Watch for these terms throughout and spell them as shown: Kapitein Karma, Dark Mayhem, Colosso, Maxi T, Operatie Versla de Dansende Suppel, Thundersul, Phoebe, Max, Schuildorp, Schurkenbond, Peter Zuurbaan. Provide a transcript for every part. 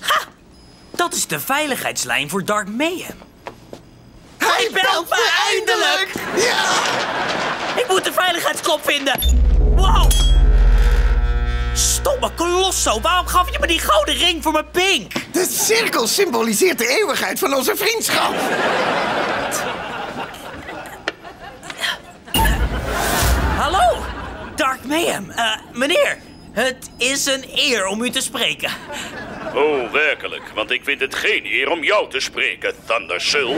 Ha! Dat is de veiligheidslijn voor Dark Mayhem. Hij belt me eindelijk! Ja! Ik moet de veiligheidsklop vinden. Wow! Stomme Colosso, waarom gaf je me die gouden ring voor mijn pink? De cirkel symboliseert de eeuwigheid van onze vriendschap. Hallo, Dark Mayhem. Meneer, het is een eer om u te spreken. Oh, werkelijk, want ik vind het geen eer om jou te spreken, Thundersul.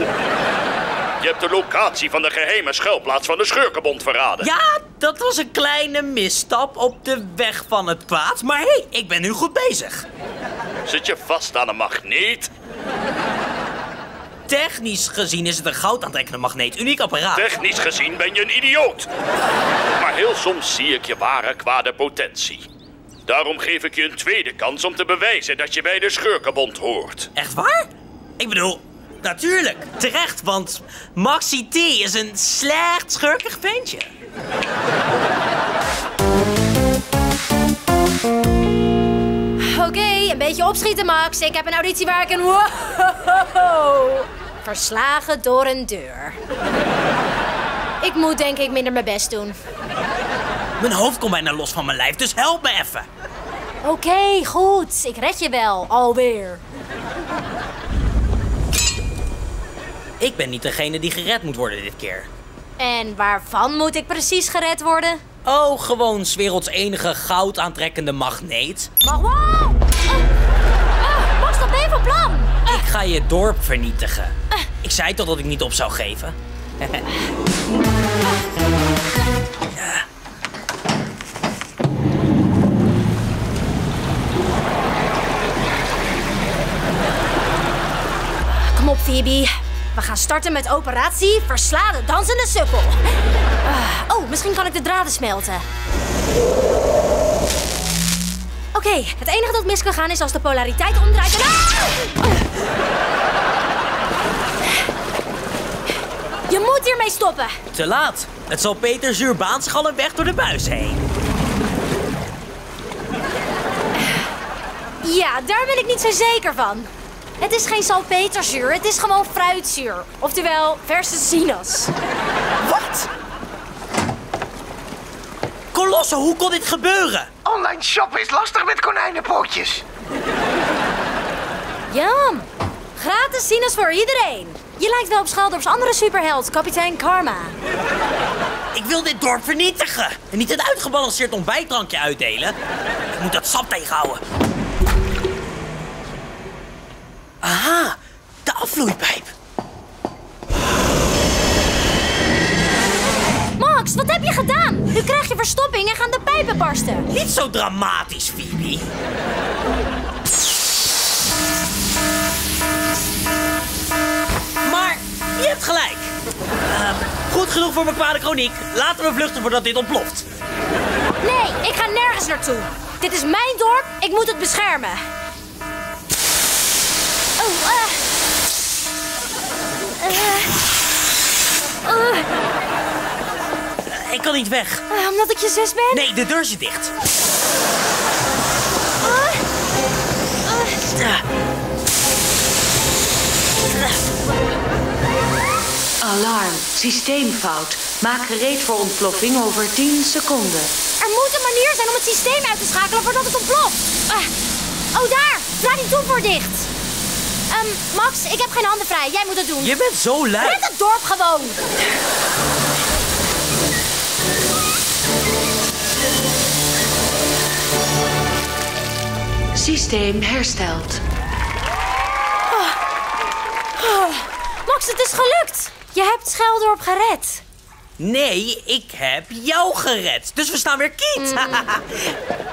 Je hebt de locatie van de geheime schuilplaats van de Schurkenbond verraden. Ja, dat was een kleine misstap op de weg van het kwaad. Maar hé, ik ben nu goed bezig. Zit je vast aan een magneet? Technisch gezien is het een goudaantrekkende magneet. Uniek apparaat. Technisch gezien ben je een idioot. Maar heel soms zie ik je ware kwade potentie. Daarom geef ik je een tweede kans om te bewijzen dat je bij de Schurkenbond hoort. Echt waar? Ik bedoel... Natuurlijk, terecht, want Maxi T is een slecht schurkig ventje. Oké, een beetje opschieten, Max. Ik heb een auditie waar ik een verslagen door een deur. Ik moet denk ik minder mijn best doen. Mijn hoofd komt bijna los van mijn lijf, dus help me even. Oké, goed. Ik red je wel, alweer. Ik ben niet degene die gered moet worden dit keer. En waarvan moet ik precies gered worden? Oh, gewoon 's werelds enige goudaantrekkende magneet. Wow! Max, dat ben je van plan? Ik ga je dorp vernietigen. Ik zei toch dat ik niet op zou geven? Kom op, Phoebe. We gaan starten met Operatie Versla de Dansende Suppel. Oh, misschien kan ik de draden smelten. Oké, het enige dat mis kan gaan is als de polariteit omdraait en... Je moet hiermee stoppen. Te laat. Het zal Peter Zuurbaans gallen weg door de buis heen. Ja, daar ben ik niet zo zeker van. Het is geen salpeterzuur, het is gewoon fruitzuur. Oftewel, verse sinaas. Wat? Colosso, hoe kon dit gebeuren? Online shoppen is lastig met konijnenpootjes. Jam, gratis sinaas voor iedereen. Je lijkt wel op Schuildorps andere superheld, Kapitein Karma. Ik wil dit dorp vernietigen. En niet een uitgebalanceerd ontbijtdrankje uitdelen. Ik moet dat sap tegenhouden. Aha, de afvloeipijp. Max, wat heb je gedaan? Nu krijg je verstopping en gaan de pijpen barsten. Niet zo dramatisch, Phoebe. Maar je hebt gelijk. Goed genoeg voor mijn kwade chroniek. Laten we vluchten voordat dit ontploft. Nee, ik ga nergens naartoe. Dit is mijn dorp, ik moet het beschermen. Ik kan niet weg. Omdat ik je zus ben? Nee, de deur zit dicht. Alarm. Systeemfout. Maak gereed voor ontploffing over 10 seconden. Er moet een manier zijn om het systeem uit te schakelen voordat het ontploft. Oh, daar. Draai die toevoer dicht. Max, ik heb geen handen vrij. Jij moet het doen. Je bent zo lui. Red het dorp gewoon. Systeem hersteld. Max, het is gelukt. Je hebt Schuildorp gered. Nee, ik heb jou gered. Dus we staan weer kiet.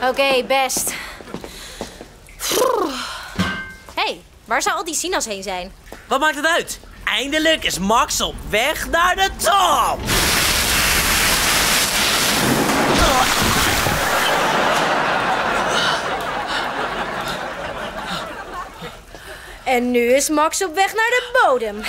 Oké, best. Hey. Waar zou al die sinaas heen zijn? Wat maakt het uit? Eindelijk is Max op weg naar de top! En nu is Max op weg naar de bodem.